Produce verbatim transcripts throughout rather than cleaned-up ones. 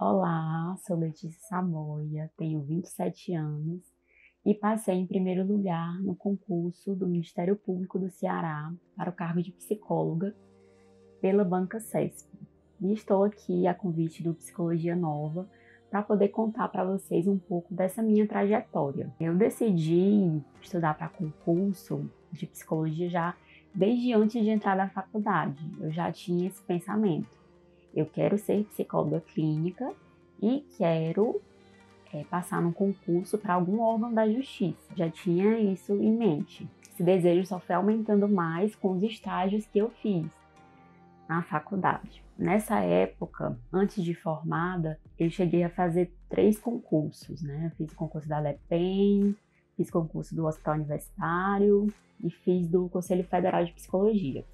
Olá, sou Letícia Sabóia, tenho vinte e sete anos e passei em primeiro lugar no concurso do Ministério Público do Ceará para o cargo de psicóloga pela banca CESP. E estou aqui a convite do Psicologia Nova para poder contar para vocês um pouco dessa minha trajetória. Eu decidi estudar para concurso de psicologia já desde antes de entrar na faculdade. Eu já tinha esse pensamento. Eu quero ser psicóloga clínica e quero é, passar num concurso para algum órgão da justiça. Já tinha isso em mente. Esse desejo só foi aumentando mais com os estágios que eu fiz na faculdade. Nessa época, antes de formada, eu cheguei a fazer três concursos, né? Fiz o concurso da Le Pen, fiz concurso do Hospital Universitário e fiz do Conselho Federal de Psicologia.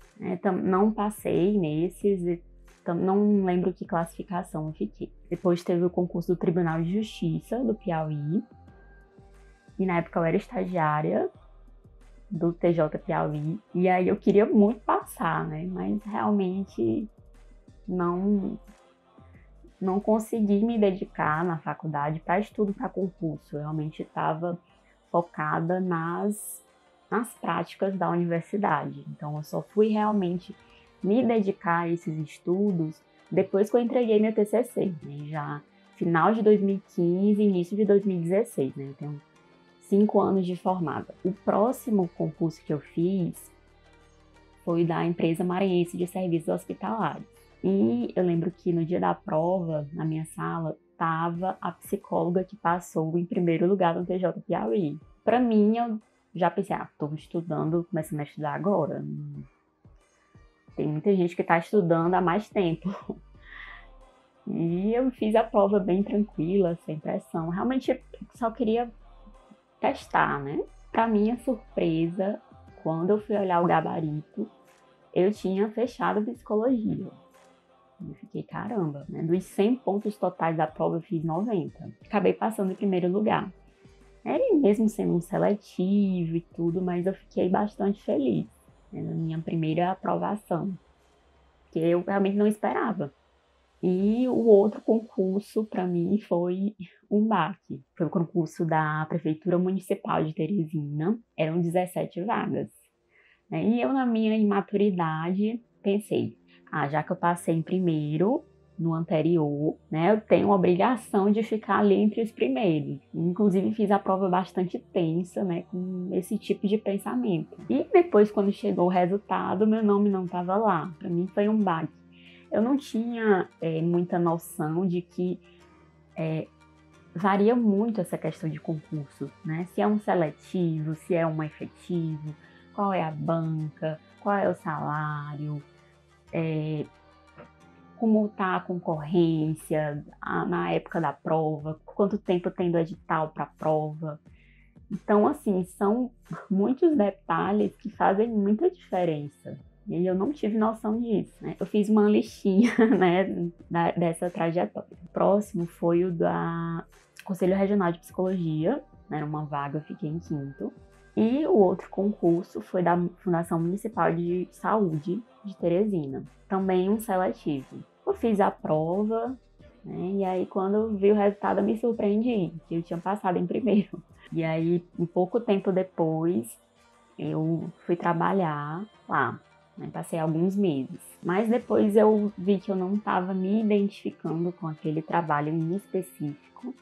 Não passei nesses, não lembro que classificação eu fiquei. Depois teve o concurso do Tribunal de Justiça do Piauí e na época eu era estagiária do T J Piauí, e aí eu queria muito passar, né? Mas realmente não, não consegui me dedicar na faculdade para estudo para concurso. Eu realmente estava focada nas, nas práticas da universidade. Então eu só fui realmente me dedicar a esses estudos depois que eu entreguei meu T C C, né? Já final de dois mil e quinze, início de dois mil e dezesseis, né? Então, cinco anos de formada. O próximo concurso que eu fiz foi da Empresa Maranhense de Serviços Hospitalares. E eu lembro que no dia da prova, na minha sala, estava a psicóloga que passou em primeiro lugar no T J Piauí. Para mim, eu já pensei, ah, estou estudando, começando a estudar agora. Tem muita gente que está estudando há mais tempo. E eu fiz a prova bem tranquila, sem pressão. Realmente, eu só queria testar, né? Para minha surpresa, quando eu fui olhar o gabarito, eu tinha fechado psicologia. Eu fiquei, caramba, né? Dos cem pontos totais da prova, eu fiz noventa. Acabei passando em primeiro lugar. É, mesmo sendo um seletivo e tudo, mas eu fiquei bastante feliz, né, na minha primeira aprovação, que eu realmente não esperava. E o outro concurso, para mim, foi um baque. Foi o concurso da Prefeitura Municipal de Teresina. Eram dezessete vagas. E eu, na minha imaturidade, pensei, ah, já que eu passei em primeiro no anterior, né, eu tenho a obrigação de ficar ali entre os primeiros. Inclusive, fiz a prova bastante tensa, né, com esse tipo de pensamento. E depois, quando chegou o resultado, meu nome não estava lá. Para mim, foi um baque. Eu não tinha é, muita noção de que é, varia muito essa questão de concurso, né? Se é um seletivo, se é um efetivo, qual é a banca, qual é o salário, é, como está a concorrência a, na época da prova, quanto tempo tem do edital para a prova. Então, assim, são muitos detalhes que fazem muita diferença. E eu não tive noção disso, né? Eu fiz uma listinha, né, da, dessa trajetória. O próximo foi o da Conselho Regional de Psicologia, né, era uma vaga, eu fiquei em quinto. E o outro concurso foi da Fundação Municipal de Saúde de Teresina, também um seletivo. Eu fiz a prova, né, e aí quando eu vi o resultado eu me surpreendi, que eu tinha passado em primeiro. E aí, um pouco tempo depois, eu fui trabalhar lá. Passei alguns meses, mas depois eu vi que eu não estava me identificando com aquele trabalho em específico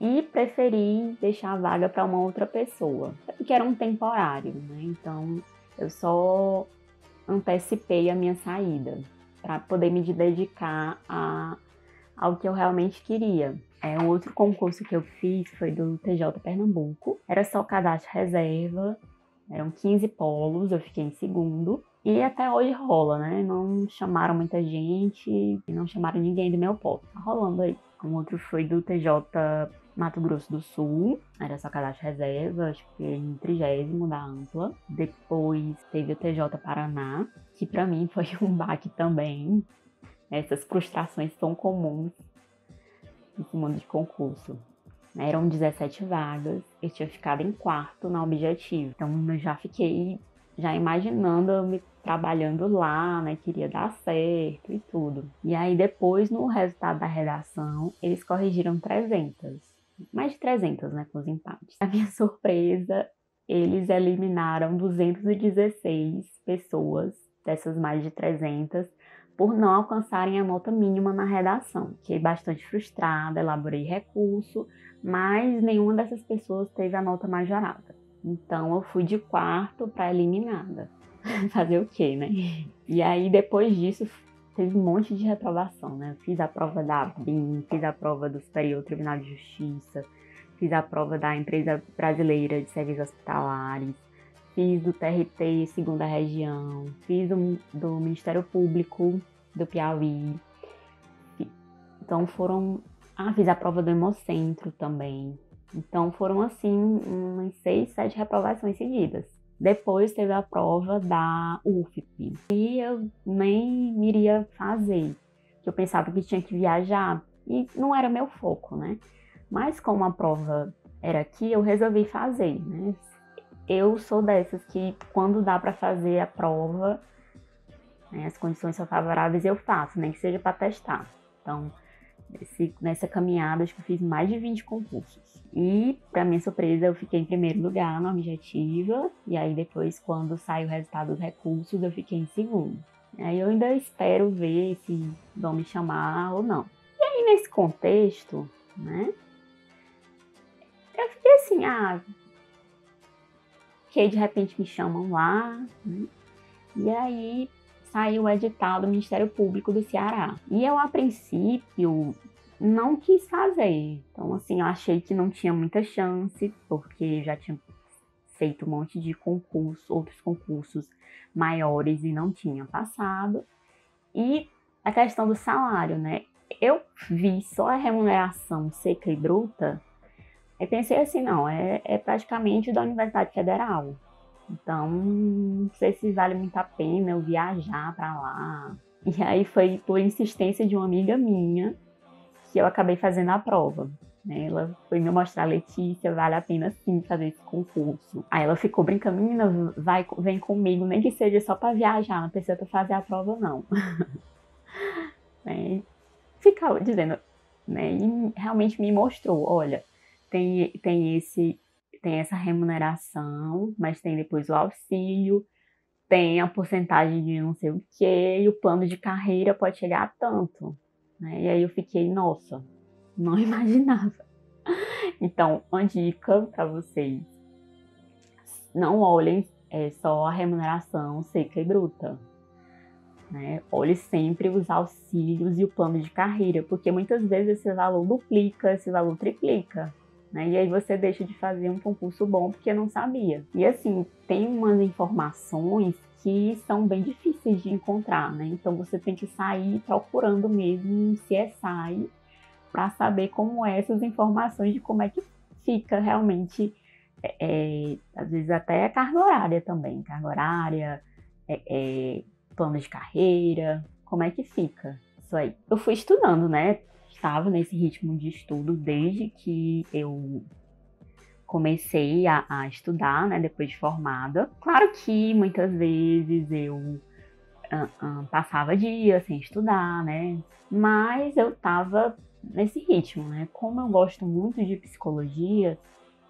e preferi deixar a vaga para uma outra pessoa, que era um temporário, né? Então eu só antecipei a minha saída para poder me dedicar a, ao que eu realmente queria. É, o outro concurso que eu fiz foi do T J Pernambuco, era só cadastro reserva. Eram quinze polos, eu fiquei em segundo. E até hoje rola, né? Não chamaram muita gente, não chamaram ninguém do meu polo. Tá rolando aí. Um outro foi do T J Mato Grosso do Sul. Era só cadastro reserva, acho que em trigésimo da ampla. Depois teve o T J Paraná, que pra mim foi um baque também. Essas frustrações são comuns nesse mundo de concurso. Eram dezessete vagas, eu tinha ficado em quarto na Objetivo, então eu já fiquei já imaginando eu me trabalhando lá, né, queria dar certo e tudo. E aí depois, no resultado da redação, eles corrigiram trezentas, mais de trezentas, né, com os empates. A minha surpresa, eles eliminaram duzentas e dezesseis pessoas dessas mais de trezentas por não alcançarem a nota mínima na redação. Fiquei bastante frustrada, elaborei recurso, mas nenhuma dessas pessoas teve a nota majorada. Então eu fui de quarto para eliminada. Fazer o quê, né? E aí depois disso teve um monte de reprovação, né? Fiz a prova da B I M, fiz a prova do Superior Tribunal de Justiça, fiz a prova da Empresa Brasileira de Serviços Hospitalares, fiz do T R T Segunda Região, fiz do, do Ministério Público do Piauí. Então foram... Ah, fiz a prova do Hemocentro também. Então foram assim umas seis, sete reprovações seguidas. Depois teve a prova da U F P I. E eu nem iria fazer, porque eu pensava que tinha que viajar e não era meu foco, né? Mas como a prova era aqui, eu resolvi fazer, né? Eu sou dessas que quando dá para fazer a prova, né, as condições são favoráveis, eu faço, nem que seja para testar. Então, esse, nessa caminhada, acho que eu fiz mais de vinte concursos. E, para minha surpresa, eu fiquei em primeiro lugar na Objetivo. E aí, depois, quando sai o resultado dos recursos, eu fiquei em segundo. Aí eu ainda espero ver se vão me chamar ou não. E aí, nesse contexto, né? Eu fiquei assim, ah... Porque de repente me chamam lá, né? E aí... saiu o edital do Ministério Público do Ceará. E eu, a princípio, não quis fazer. Então, assim, eu achei que não tinha muita chance, porque eu já tinha feito um monte de concursos, outros concursos maiores e não tinha passado. E a questão do salário, né? Eu vi só a remuneração seca e bruta e pensei assim, não, é, é praticamente da Universidade Federal. Então, não sei se vale muito a pena eu viajar pra lá. E aí foi por insistência de uma amiga minha que eu acabei fazendo a prova. Ela foi me mostrar, Letícia, vale a pena sim fazer esse concurso. Aí ela ficou brincando, menina, vai, vem comigo, nem que seja só pra viajar, não precisa pra fazer a prova não. É, ficava dizendo, né, e realmente me mostrou, olha, tem, tem esse... tem essa remuneração, mas tem depois o auxílio, tem a porcentagem de não sei o quê, e o plano de carreira pode chegar a tanto, né? E aí eu fiquei, nossa, não imaginava. Então, uma dica para vocês, não olhem é, só a remuneração seca e bruta, né? Olhe sempre os auxílios e o plano de carreira, porque muitas vezes esse valor duplica, esse valor triplica. E aí você deixa de fazer um concurso bom porque não sabia. E assim, tem umas informações que são bem difíceis de encontrar, né? Então você tem que sair procurando mesmo um C S I para saber como é essas informações de como é que fica realmente, é, às vezes até a carga horária também, carga horária, é, é, plano de carreira, como é que fica isso aí. Eu fui estudando, né? Estava nesse ritmo de estudo desde que eu comecei a, a estudar, né, depois de formada. Claro que muitas vezes eu uh, uh, passava dias sem estudar, né, mas eu estava nesse ritmo, né. Como eu gosto muito de psicologia,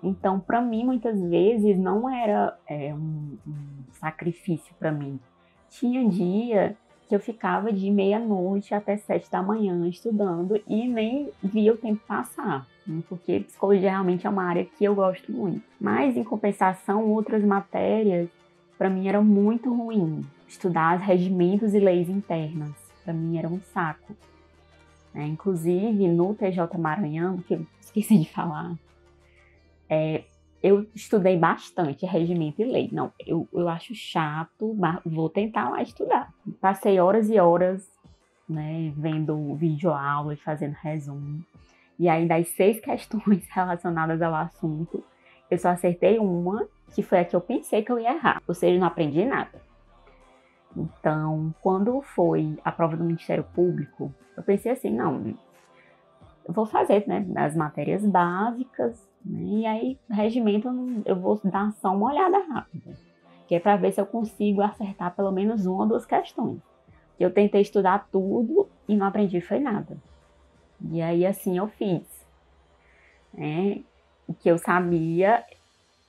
então para mim muitas vezes não era é, um, um sacrifício para mim. Tinha dia que eu ficava de meia-noite até sete da manhã estudando e nem via o tempo passar, né? Porque psicologia realmente é uma área que eu gosto muito. Mas, em compensação, outras matérias, para mim, eram muito ruins. Estudar regimentos e leis internas, para mim, era um saco. É, inclusive, no T J Maranhão, que eu esqueci de falar, é, eu estudei bastante regimento e lei. Não, eu, eu acho chato, mas vou tentar lá estudar. Passei horas e horas, né, vendo videoaula e fazendo resumo. E aí, das seis questões relacionadas ao assunto, eu só acertei uma, que foi a que eu pensei que eu ia errar. Ou seja, não aprendi nada. Então, quando foi a prova do Ministério Público, eu pensei assim, não, eu vou fazer, né, as matérias básicas, e aí, regimento, eu vou dar só uma olhada rápida. que é para ver se eu consigo acertar pelo menos uma ou duas questões. Eu tentei estudar tudo e não aprendi foi nada. E aí, assim, eu fiz. É, o que eu sabia,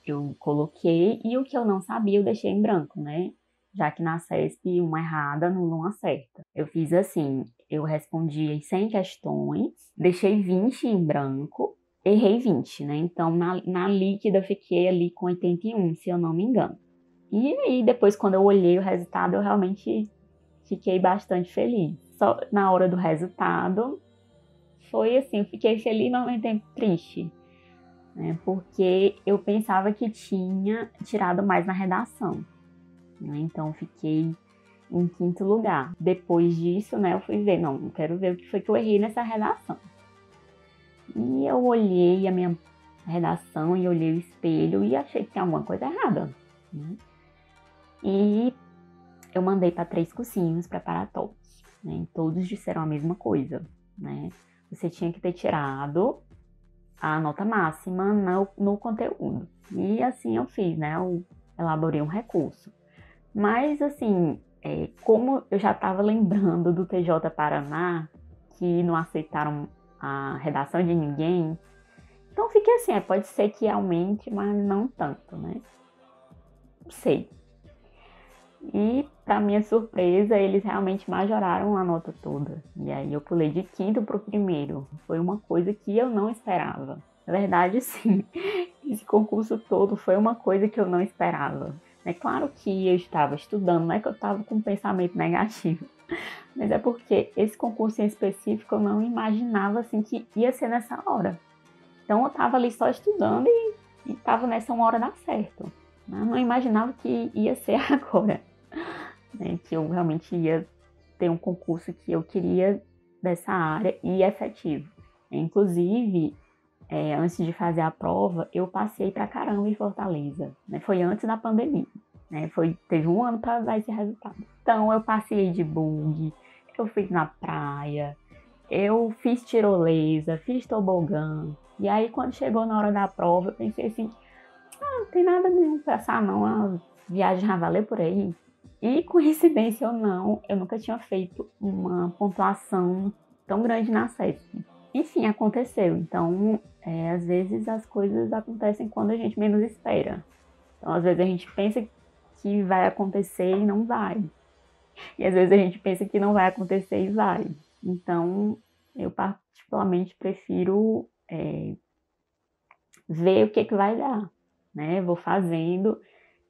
eu coloquei, e o que eu não sabia, eu deixei em branco, né? Já que na CESP, uma errada anula uma certa. Eu fiz assim, eu respondi em cem questões, deixei vinte em branco, errei vinte, né? Então, na, na líquida, eu fiquei ali com oitenta e um, se eu não me engano. E aí, depois, quando eu olhei o resultado, eu realmente fiquei bastante feliz. Só na hora do resultado, foi assim, eu fiquei feliz, mas ao mesmo tempo triste, né? Porque eu pensava que tinha tirado mais na redação, né? Então, fiquei em quinto lugar. Depois disso, né, eu fui ver, não, eu quero ver o que foi que eu errei nessa redação. E eu olhei a minha redação e olhei o espelho e achei que tinha alguma coisa errada, né? E eu mandei para três cursinhos preparatórios, né? Todos disseram a mesma coisa, né? Você tinha que ter tirado a nota máxima no, no conteúdo. E assim eu fiz, né? Eu elaborei um recurso. Mas assim, é, como eu já estava lembrando do T J Paraná, que não aceitaram a redação de ninguém, então fiquei assim, é, pode ser que aumente, mas não tanto, né? Não sei. E, para minha surpresa, eles realmente majoraram a nota toda. E aí eu pulei de quinto para o primeiro. Foi uma coisa que eu não esperava. Na verdade, sim, esse concurso todo foi uma coisa que eu não esperava. É claro que eu estava estudando, não é que eu estava com um pensamento negativo. Mas é porque esse concurso em específico eu não imaginava assim, que ia ser nessa hora. Então eu estava ali só estudando e estava nessa uma hora dar certo. Eu não imaginava que ia ser agora, né? Que eu realmente ia ter um concurso que eu queria dessa área e efetivo. Inclusive, é, antes de fazer a prova, eu passei pra caramba em Fortaleza, né? Foi antes da pandemia, né? Foi, teve um ano para dar esse resultado. Então, eu passei de bug, eu fiz na praia, eu fiz tirolesa, fiz tobogã. E aí, quando chegou na hora da prova, eu pensei assim, ah, não tem nada de passar não, a viagem já valeu por aí. E coincidência ou não, eu nunca tinha feito uma pontuação tão grande na CESP. Enfim, aconteceu. Então, é, às vezes as coisas acontecem quando a gente menos espera. Então, às vezes a gente pensa que vai acontecer e não vai. E às vezes a gente pensa que não vai acontecer e vai. Então, eu particularmente prefiro é, ver o que, que vai dar, né? Vou fazendo,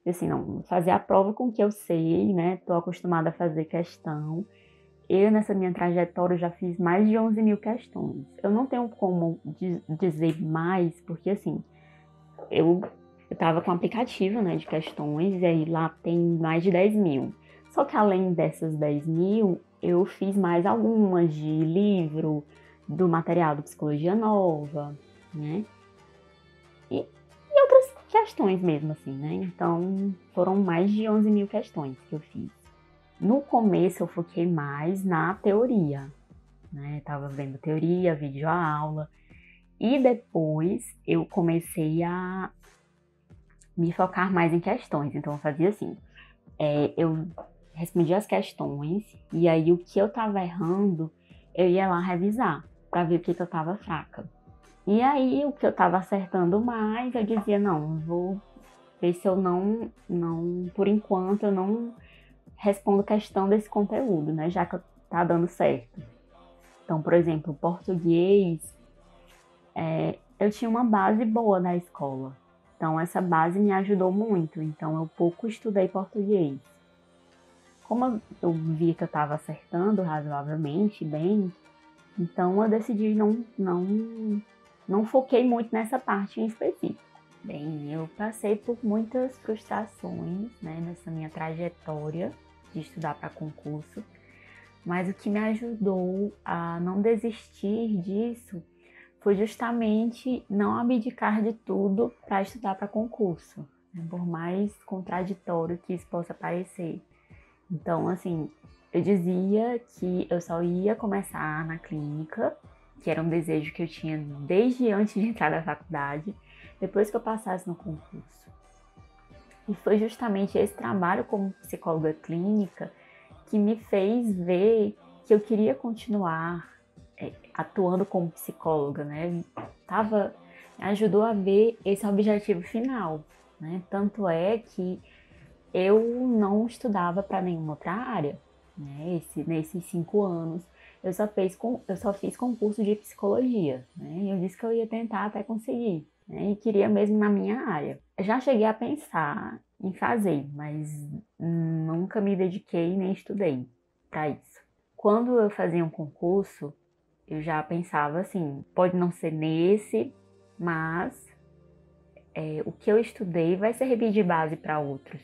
assim, não, fazer a prova com o que eu sei, né? Tô acostumada a fazer questão. Eu, nessa minha trajetória, já fiz mais de onze mil questões. Eu não tenho como dizer mais, porque, assim, eu, eu tava com um aplicativo, né, de questões, e aí lá tem mais de dez mil. Só que, além dessas dez mil, eu fiz mais algumas de livro, do material do Psicologia Nova, né? E outras questões mesmo, assim, né? Então, foram mais de onze mil questões que eu fiz. No começo, eu foquei mais na teoria, né? Tava vendo teoria, videoaula. E depois, eu comecei a me focar mais em questões. Então, eu fazia assim, é, eu respondia as questões e aí o que eu tava errando, eu ia lá revisar para ver o que, que eu tava fraca. E aí, o que eu tava acertando mais, eu dizia, não, vou ver se eu não, não, por enquanto, eu não respondo questão desse conteúdo, né, já que tá dando certo. Então, por exemplo, português, é, eu tinha uma base boa na escola, então essa base me ajudou muito, então eu pouco estudei português. Como eu vi que eu tava acertando razoavelmente bem, então eu decidi não... não Não foquei muito nessa parte em específico. Bem, eu passei por muitas frustrações, né, nessa minha trajetória de estudar para concurso, mas o que me ajudou a não desistir disso foi justamente não abdicar de tudo para estudar para concurso, né, por mais contraditório que isso possa parecer. Então, assim, eu dizia que eu só ia começar na clínica, que era um desejo que eu tinha desde antes de entrar na faculdade, depois que eu passasse no concurso. E foi justamente esse trabalho como psicóloga clínica que me fez ver que eu queria continuar é, atuando como psicóloga, né? Tava, ajudou a ver esse objetivo final, né? Tanto é que eu não estudava para nenhuma outra área, né? Esse, nesses cinco anos, eu só, fez, eu só fiz concurso de psicologia, né? Eu disse que eu ia tentar até conseguir, né? E queria mesmo na minha área. Já cheguei a pensar em fazer, mas nunca me dediquei nem estudei para isso. Quando eu fazia um concurso, eu já pensava assim, pode não ser nesse, mas é, o que eu estudei vai servir de base para outros.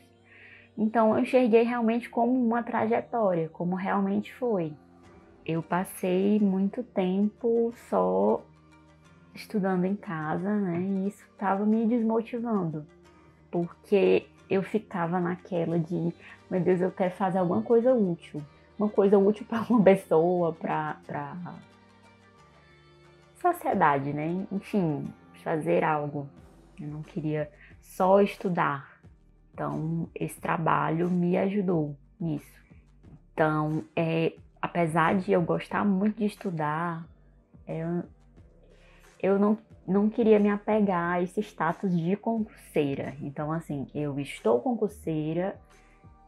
Então eu enxerguei realmente como uma trajetória, como realmente foi. Eu passei muito tempo só estudando em casa, né? E isso estava me desmotivando, porque eu ficava naquela de, meu Deus, eu quero fazer alguma coisa útil, uma coisa útil para uma pessoa, para a sociedade, né? Enfim, fazer algo. Eu não queria só estudar. Então, esse trabalho me ajudou nisso. Então, é, apesar de eu gostar muito de estudar, é, eu não, não queria me apegar a esse status de concurseira. Então, assim, eu estou concurseira,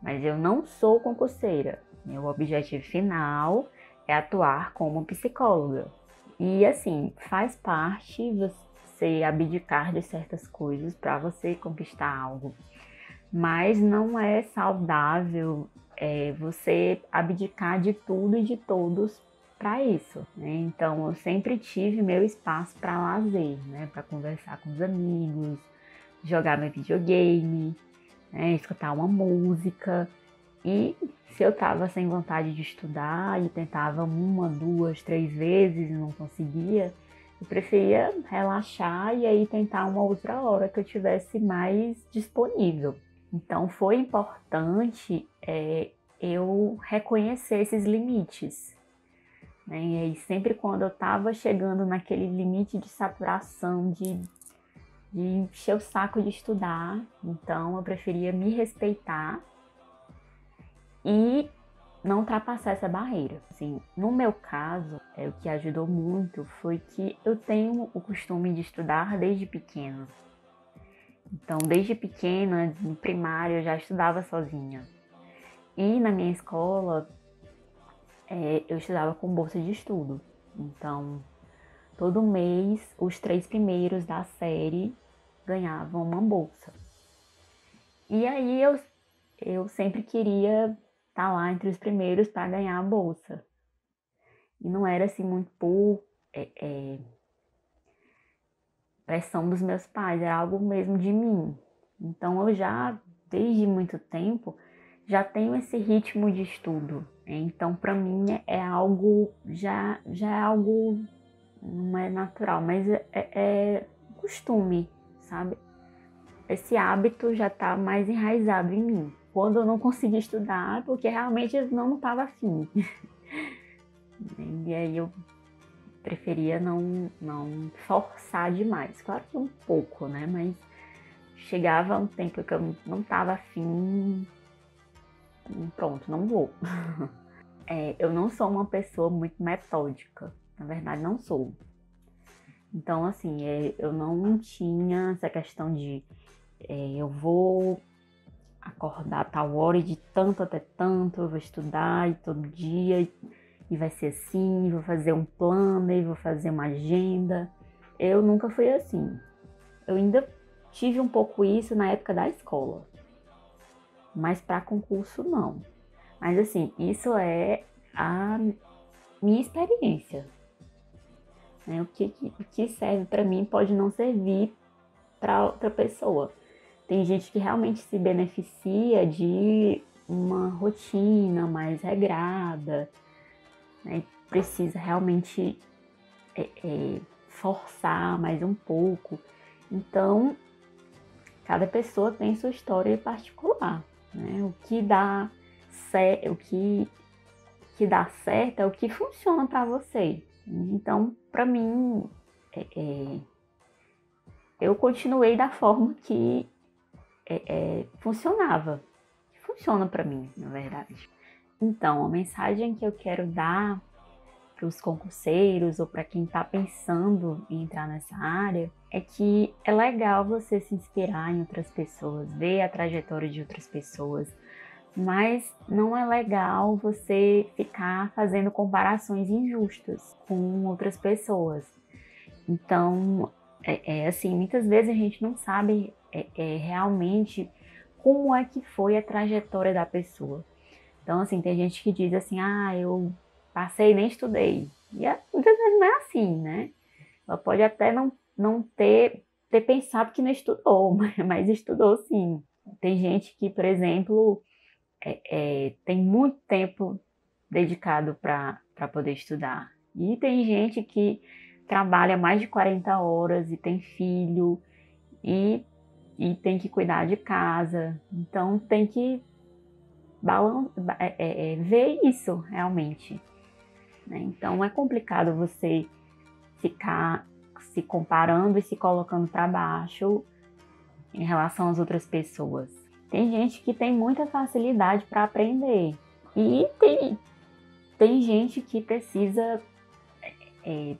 mas eu não sou concurseira. Meu objetivo final é atuar como psicóloga. E, assim, faz parte você abdicar de certas coisas para você conquistar algo. Mas não é saudável é, você abdicar de tudo e de todos para isso, né? Então eu sempre tive meu espaço para lazer, né? Para conversar com os amigos, jogar meu videogame, né? Escutar uma música. E se eu estava sem vontade de estudar e tentava uma, duas, três vezes e não conseguia, eu preferia relaxar e aí tentar uma outra hora que eu tivesse mais disponível. Então foi importante é, eu reconhecer esses limites. Né? E aí, sempre quando eu estava chegando naquele limite de saturação, de, de encher o saco de estudar, então eu preferia me respeitar e não ultrapassar essa barreira. Assim, no meu caso, é, o que ajudou muito foi que eu tenho o costume de estudar desde pequena. Então, desde pequena, no primário, eu já estudava sozinha. E na minha escola, É, eu estudava com bolsa de estudo, então todo mês os três primeiros da série ganhavam uma bolsa. E aí eu, eu sempre queria estar lá entre os primeiros para ganhar a bolsa. E não era assim muito por é, é, pressão dos meus pais, era algo mesmo de mim. Então eu já, desde muito tempo, já tenho esse ritmo de estudo. Então, para mim, é algo, já, já é algo, não é natural, mas é, é costume, sabe? Esse hábito já está mais enraizado em mim. Quando eu não consegui estudar, porque realmente eu não estava afim. E aí eu preferia não, não forçar demais. Claro que um pouco, né? Mas chegava um tempo que eu não estava afim. Pronto, não vou. É, eu não sou uma pessoa muito metódica, na verdade não sou. Então, assim, é, eu não tinha essa questão de é, eu vou acordar a tal hora e de tanto até tanto, eu vou estudar e todo dia e, e vai ser assim, vou fazer um plano e vou fazer uma agenda. Eu nunca fui assim. Eu ainda tive um pouco isso na época da escola. Mas para concurso, não. Mas, assim, isso é a minha experiência. Né? O que, o que serve para mim pode não servir para outra pessoa. Tem gente que realmente se beneficia de uma rotina mais regrada, né? Precisa realmente é, é, forçar mais um pouco. Então, cada pessoa tem sua história particular. Né? O que dá certo, o que, que dá certo é o que funciona para você. Então, para mim, é, é, eu continuei da forma que é, é, funcionava. Funciona para mim, na verdade. Então, a mensagem que eu quero dar para os concurseiros ou para quem está pensando em entrar nessa área é que é legal você se inspirar em outras pessoas, ver a trajetória de outras pessoas, mas não é legal você ficar fazendo comparações injustas com outras pessoas. Então, é, é, assim, muitas vezes a gente não sabe é, é, realmente como é que foi a trajetória da pessoa. Então, assim, tem gente que diz assim, ah, eu passei e nem estudei. E muitas vezes não é assim, né? Ela pode até não, não ter, ter pensado que não estudou, mas, mas estudou sim. Tem gente que, por exemplo, é, é, tem muito tempo dedicado para para poder estudar. E tem gente que trabalha mais de quarenta horas e tem filho e, e tem que cuidar de casa. Então, tem que Balan- é, é, ver isso realmente, né? Então é complicado você ficar se comparando e se colocando para baixo em relação às outras pessoas. Tem gente que tem muita facilidade para aprender e tem, tem gente que precisa é,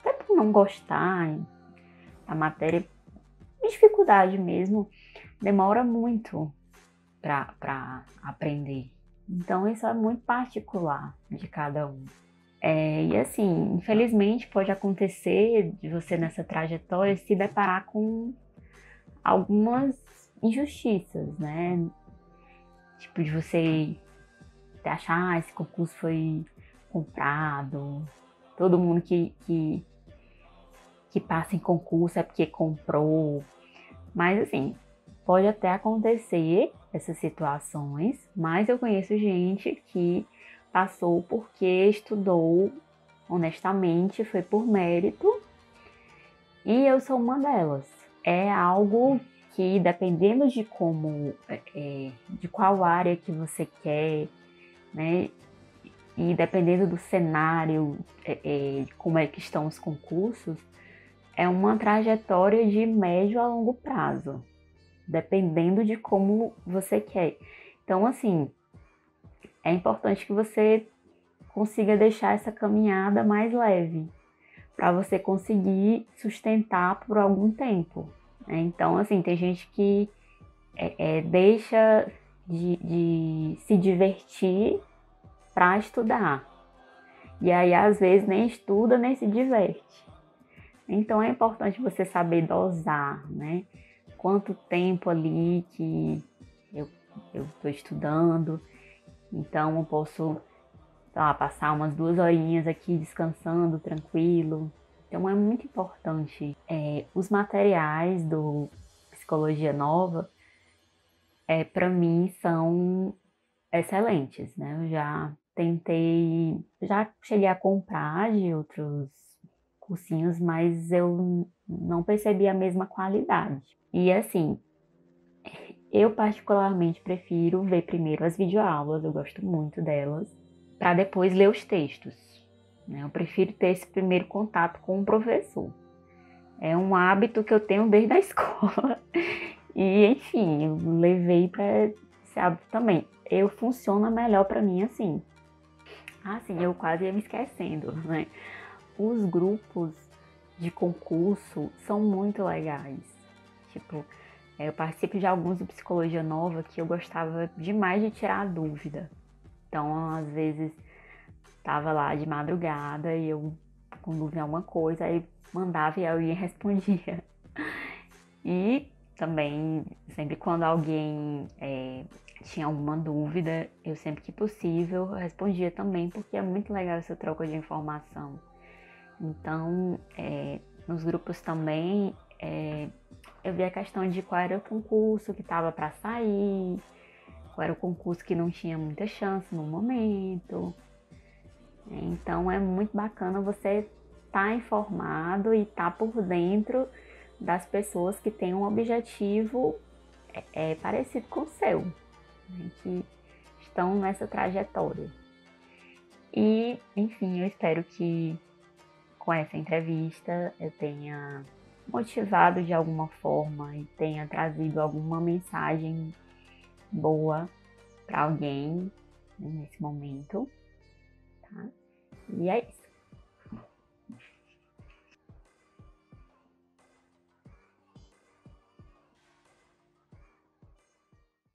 até por não gostar da matéria, dificuldade mesmo, demora muito para aprender. Então isso é muito particular de cada um. É, e assim, infelizmente pode acontecer de você nessa trajetória se deparar com algumas injustiças, né? Tipo de você achar, ah, esse concurso foi comprado, todo mundo que, que, que passa em concurso é porque comprou. Mas assim, pode até acontecer essas situações, mas eu conheço gente que passou porque estudou honestamente, foi por mérito, e eu sou uma delas. É algo que, dependendo de como, é, de qual área que você quer, né, e dependendo do cenário, é, é, como é que estão os concursos, é uma trajetória de médio a longo prazo, dependendo de como você quer. Então, assim, é importante que você consiga deixar essa caminhada mais leve, para você conseguir sustentar por algum tempo, né? Então, assim, tem gente que é, é, deixa de, de se divertir para estudar. E aí, às vezes, nem estuda, nem se diverte. Então, é importante você saber dosar, né? Quanto tempo ali que eu estou estudando, então eu posso, sei lá, passar umas duas horinhas aqui descansando, tranquilo. Então é muito importante. É, os materiais do Psicologia Nova, é, para mim, são excelentes, né? Eu já tentei, já cheguei a comprar de outros cursinhos, mas eu não percebi a mesma qualidade. E assim, eu particularmente prefiro ver primeiro as videoaulas, eu gosto muito delas, para depois ler os textos, né? Eu prefiro ter esse primeiro contato com o professor. É um hábito que eu tenho desde a escola. E enfim, eu levei para esse hábito também. Eu funciona melhor para mim assim. Assim, eu quase ia me esquecendo, né? Os grupos de concurso são muito legais. Tipo, eu participo de alguns de Psicologia Nova que eu gostava demais de tirar a dúvida. Então, às vezes, tava lá de madrugada e eu com dúvida em alguma coisa, aí mandava e eu ia e respondia. E também, sempre quando alguém é, tinha alguma dúvida, eu sempre que possível respondia também, porque é muito legal essa troca de informação. Então, é, nos grupos também, é, eu vi a questão de qual era o concurso que estava para sair, qual era o concurso que não tinha muita chance no momento. Então é muito bacana você estar informado e estar por dentro das pessoas que têm um objetivo é, é, parecido com o seu, né? Que estão nessa trajetória. E, enfim, eu espero que com essa entrevista eu tenha motivado de alguma forma e tenha trazido alguma mensagem boa para alguém nesse momento, tá? E é isso.